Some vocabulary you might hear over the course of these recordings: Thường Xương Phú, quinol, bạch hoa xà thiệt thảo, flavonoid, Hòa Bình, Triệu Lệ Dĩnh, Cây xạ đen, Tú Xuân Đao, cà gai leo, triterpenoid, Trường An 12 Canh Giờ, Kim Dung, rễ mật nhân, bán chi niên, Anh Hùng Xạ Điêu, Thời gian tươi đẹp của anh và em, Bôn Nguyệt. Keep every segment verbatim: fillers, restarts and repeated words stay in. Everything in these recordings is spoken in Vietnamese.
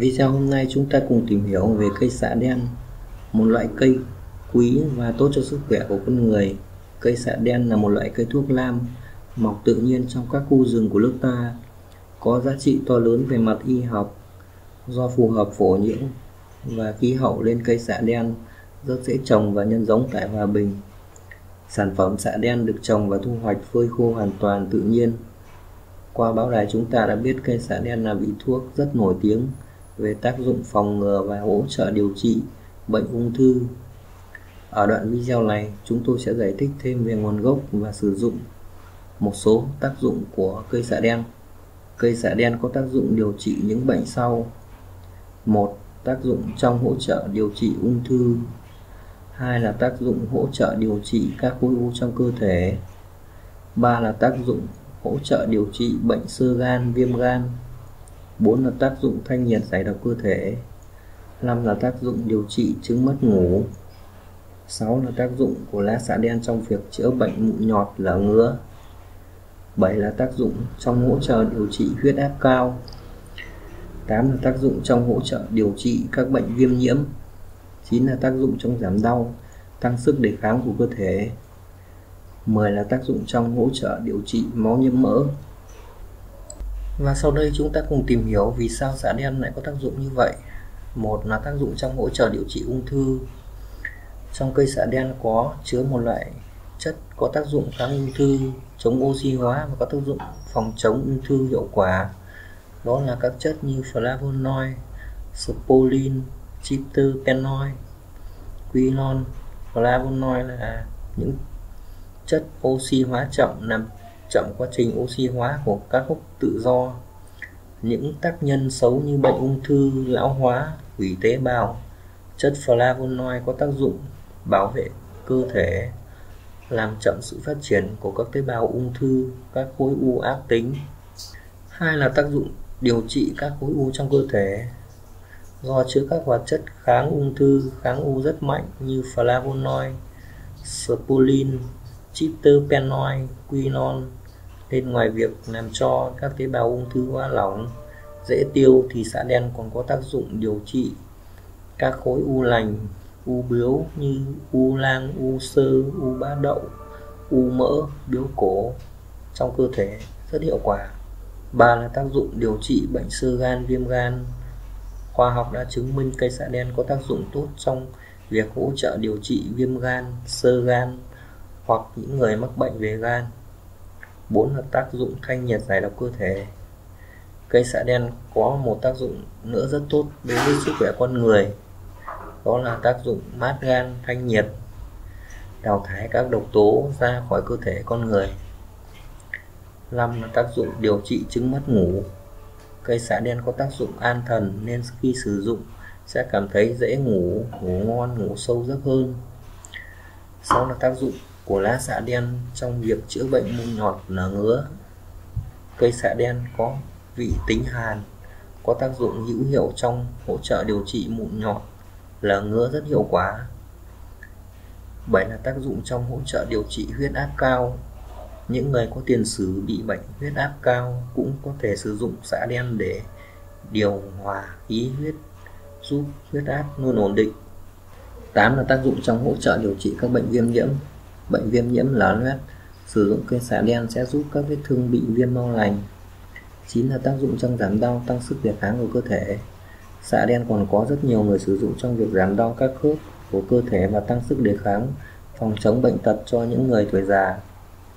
Video hôm nay chúng ta cùng tìm hiểu về cây xạ đen, một loại cây quý và tốt cho sức khỏe của con người. Cây xạ đen là một loại cây thuốc lam mọc tự nhiên trong các khu rừng của nước ta, có giá trị to lớn về mặt y học. Do phù hợp phổ nhiễm và khí hậu nên cây xạ đen rất dễ trồng và nhân giống tại Hòa Bình. Sản phẩm xạ đen được trồng và thu hoạch phơi khô hoàn toàn tự nhiên. Qua báo đài chúng ta đã biết cây xạ đen là vị thuốc rất nổi tiếng về tác dụng phòng ngừa và hỗ trợ điều trị bệnh ung thư. Ở đoạn video này chúng tôi sẽ giải thích thêm về nguồn gốc và sử dụng, một số tác dụng của cây xạ đen. Cây xạ đen có tác dụng điều trị những bệnh sau: một Tác dụng trong hỗ trợ điều trị ung thư. Hai Là tác dụng hỗ trợ điều trị các khối u trong cơ thể. Ba Là tác dụng hỗ trợ điều trị bệnh xơ gan, viêm gan. Bốn Là tác dụng thanh nhiệt giải độc cơ thể. Năm Là tác dụng điều trị chứng mất ngủ. Sáu Là tác dụng của lá xạ đen trong việc chữa bệnh mụn nhọt, lở ngứa. Bảy Là tác dụng trong hỗ trợ điều trị huyết áp cao. Tám Là tác dụng trong hỗ trợ điều trị các bệnh viêm nhiễm. Chín Là tác dụng trong giảm đau, tăng sức đề kháng của cơ thể. Mười Là tác dụng trong hỗ trợ điều trị máu nhiễm mỡ. Và sau đây chúng ta cùng tìm hiểu vì sao xạ đen lại có tác dụng như vậy. Một Là tác dụng trong hỗ trợ điều trị ung thư. Trong cây xạ đen có chứa một loại chất có tác dụng kháng ung thư, chống oxy hóa và có tác dụng phòng chống ung thư hiệu quả. Đó là các chất như flavonoid, spolin, triterpenoid, quinol. Flavonoid là những chất oxy hóa chậm, làm chậm quá trình oxy hóa của các gốc tự do. Những tác nhân xấu như bệnh ung thư, lão hóa, hủy tế bào. Chất flavonoid có tác dụng bảo vệ cơ thể, làm chậm sự phát triển của các tế bào ung thư, các khối u ác tính. Hai Là tác dụng điều trị các khối u trong cơ thể. Do chứa các hoạt chất kháng ung thư, kháng u rất mạnh như flavonoid, spolin, triterpenoid, quinol, nên ngoài việc làm cho các tế bào ung thư hóa lỏng, dễ tiêu thì xạ đen còn có tác dụng điều trị các khối u lành, u bướu như u lang, u sơ, u bã đậu, u mỡ, bướu cổ trong cơ thể rất hiệu quả. Ba Là tác dụng điều trị bệnh xơ gan, viêm gan. Khoa học đã chứng minh cây xạ đen có tác dụng tốt trong việc hỗ trợ điều trị viêm gan, xơ gan hoặc những người mắc bệnh về gan. Bốn Là tác dụng thanh nhiệt giải độc cơ thể. Cây xạ đen có một tác dụng nữa rất tốt đối với sức khỏe con người, đó là tác dụng mát gan, thanh nhiệt, đào thải các độc tố ra khỏi cơ thể con người. Năm Là tác dụng điều trị chứng mất ngủ. Cây xạ đen có tác dụng an thần nên khi sử dụng sẽ cảm thấy dễ ngủ, ngủ ngon, ngủ sâu giấc hơn. Sáu Là tác dụng của lá xạ đen trong việc chữa bệnh mụn nhọt, nở ngứa. Cây xạ đen có vị tính hàn, có tác dụng hữu hiệu trong hỗ trợ điều trị mụn nhọt, lở ngứa rất hiệu quả. Bảy Là tác dụng trong hỗ trợ điều trị huyết áp cao. Những người có tiền sử bị bệnh huyết áp cao cũng có thể sử dụng xạ đen để điều hòa khí huyết, giúp huyết áp luôn ổn định. Tám Là tác dụng trong hỗ trợ điều trị các bệnh viêm nhiễm. Bệnh viêm nhiễm lớn nhất, sử dụng cây xạ đen sẽ giúp các vết thương bị viêm mau lành. Chín Là tác dụng trong giảm đau, tăng sức đề kháng của cơ thể. Xạ đen còn có rất nhiều người sử dụng trong việc giảm đau các khớp của cơ thể và tăng sức đề kháng, phòng chống bệnh tật cho những người tuổi già.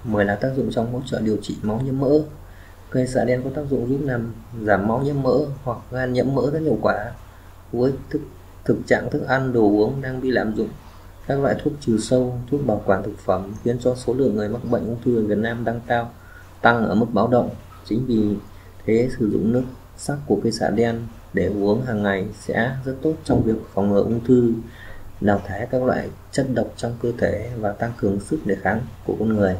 Mười Là tác dụng trong hỗ trợ điều trị máu nhiễm mỡ. Cây xạ đen có tác dụng giúp làm giảm máu nhiễm mỡ hoặc gan nhiễm mỡ rất hiệu quả. Với thực, thực trạng thức ăn, đồ uống đang bị lạm dụng, các loại thuốc trừ sâu, thuốc bảo quản thực phẩm khiến cho số lượng người mắc bệnh ung thư ở Việt Nam đang cao, tăng ở mức báo động. Chính vì thế sử dụng nước sắc của cây xạ đen để uống hàng ngày sẽ rất tốt trong việc phòng ngừa ung thư, đào thải các loại chất độc trong cơ thể và tăng cường sức đề kháng của con người.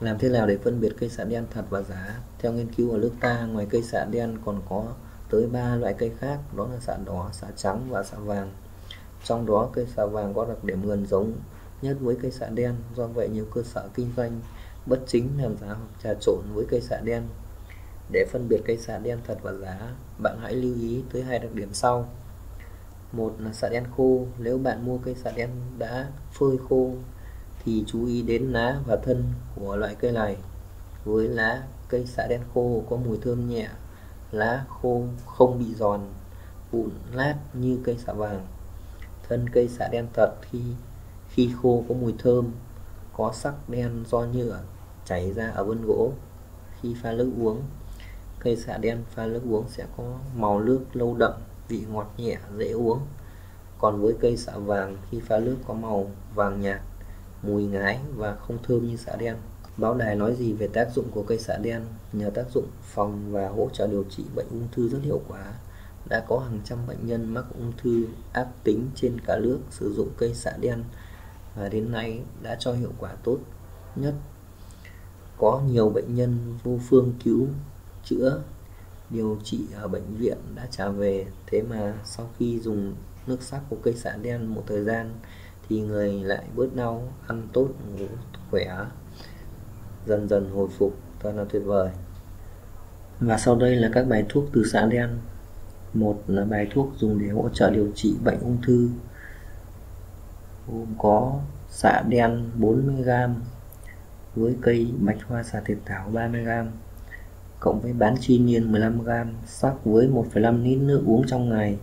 Làm thế nào để phân biệt cây xạ đen thật và giả? Theo nghiên cứu ở nước ta, ngoài cây xạ đen còn có tới ba loại cây khác, đó là xạ đỏ, xạ trắng và xạ vàng. Trong đó cây xạ vàng có đặc điểm gần giống nhất với cây xạ đen, do vậy nhiều cơ sở kinh doanh bất chính làm giả hoặc trà trộn với cây xạ đen Để phân biệt cây xạ đen thật và giả, bạn hãy lưu ý tới hai đặc điểm sau. Một là xạ đen khô. Nếu bạn mua cây xạ đen đã phơi khô thì chú ý đến lá và thân của loại cây này. Với lá, cây xạ đen khô có mùi thơm nhẹ, lá khô không bị giòn, vụn lát như cây xạ vàng. Thân cây xạ đen thật khi khi khô có mùi thơm, có sắc đen do nhựa chảy ra ở vân gỗ. Khi pha nước uống, cây xạ đen pha nước uống sẽ có màu nước lâu đậm, vị ngọt nhẹ, dễ uống. Còn với cây xạ vàng, khi pha nước có màu vàng nhạt, mùi ngái và không thơm như xạ đen. Báo đài nói gì về tác dụng của cây xạ đen? Nhờ tác dụng phòng và hỗ trợ điều trị bệnh ung thư rất hiệu quả, đã có hàng trăm bệnh nhân mắc ung thư ác tính trên cả nước sử dụng cây xạ đen và đến nay đã cho hiệu quả tốt nhất. Có nhiều bệnh nhân vô phương cứu chữa điều trị ở bệnh viện đã trả về. Thế mà sau khi dùng nước sắc của cây xạ đen một thời gian thì người lại bớt đau, ăn tốt, ngủ khỏe, dần dần hồi phục, thật là tuyệt vời. Và sau đây là các bài thuốc từ xạ đen. Một là bài thuốc dùng để hỗ trợ điều trị bệnh ung thư, gồm có xạ đen bốn mươi gam với cây bạch hoa xà thiệt thảo ba mươi gam cộng với bán chi niên mười lăm gam, sắc với một phẩy năm lít nước uống trong ngày.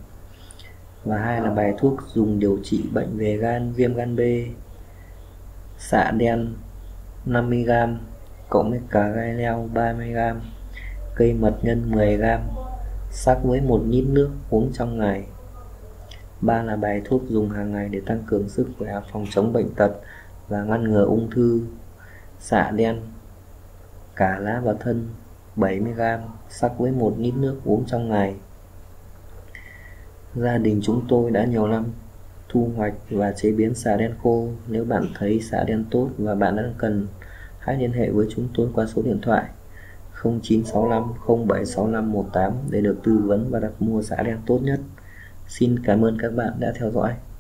Và hai là bài thuốc dùng điều trị bệnh về gan, viêm gan B, xạ đen năm mươi gam cộng với cà gai leo ba mươi gam, cây mật nhân mười gam, sắc với một lít nước uống trong ngày. Ba là bài thuốc dùng hàng ngày để tăng cường sức khỏe, phòng chống bệnh tật và ngăn ngừa ung thư. Xạ đen cả lá và thân bảy mươi gam, sắc với một lít nước uống trong ngày. Gia đình chúng tôi đã nhiều năm thu hoạch và chế biến xạ đen khô. Nếu bạn thấy xạ đen tốt và bạn đang cần, hãy liên hệ với chúng tôi qua số điện thoại không chín sáu năm không bảy sáu năm một tám để được tư vấn và đặt mua xạ đen tốt nhất. Xin cảm ơn các bạn đã theo dõi.